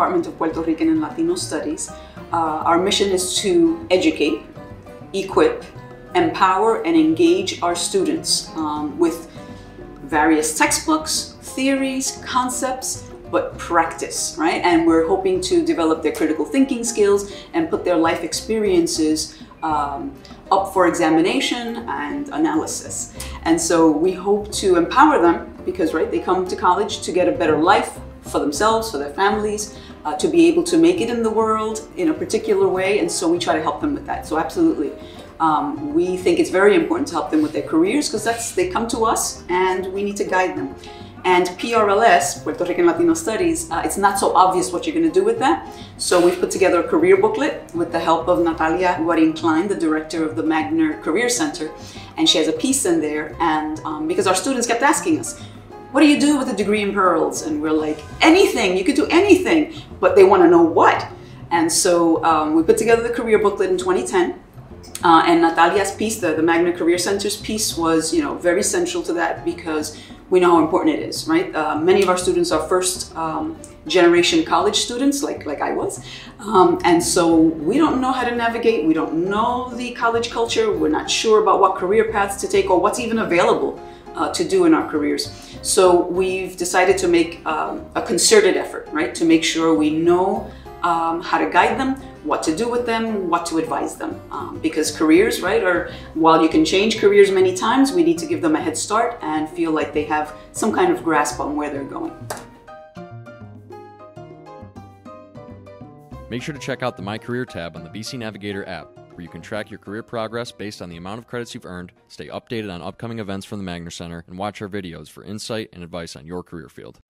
Department of Puerto Rican and Latino Studies, our mission is to educate, equip, empower, and engage our students with various textbooks, theories, concepts, but practice, right? And we're hoping to develop their critical thinking skills and put their life experiences up for examination and analysis. And so we hope to empower them because, right, they come to college to get a better life for themselves, for their families, to be able to make it in the world in a particular way. And so we try to help them with that. So absolutely. We think it's very important to help them with their careers because they come to us and we need to guide them. And PRLS, Puerto Rican Latino Studies, it's not so obvious what you're going to do with that. So we've put together a career booklet with the help of Natalia Guarín-Klein, the director of the Magner Career Center. And she has a piece in there. And because our students kept asking us, what do you do with a degree in PRLS? And we're like, anything, you could do anything, but they want to know what. And so we put together the career booklet in 2010. And Natalia's piece, the Magner Career Center's piece, was very central to that because we know how important it is, right? Many of our students are first generation college students, like I was. And so we don't know how to navigate. We don't know the college culture. We're not sure about what career paths to take or what's even available to do in our careers. So we've decided to make a concerted effort, right? To make sure we know how to guide them, what to do with them, what to advise them. Because careers, right, while you can change careers many times, we need to give them a head start and feel like they have some kind of grasp on where they're going. Make sure to check out the My Career tab on the BC Navigator app, where you can track your career progress based on the amount of credits you've earned, stay updated on upcoming events from the Magner Center, and watch our videos for insight and advice on your career field.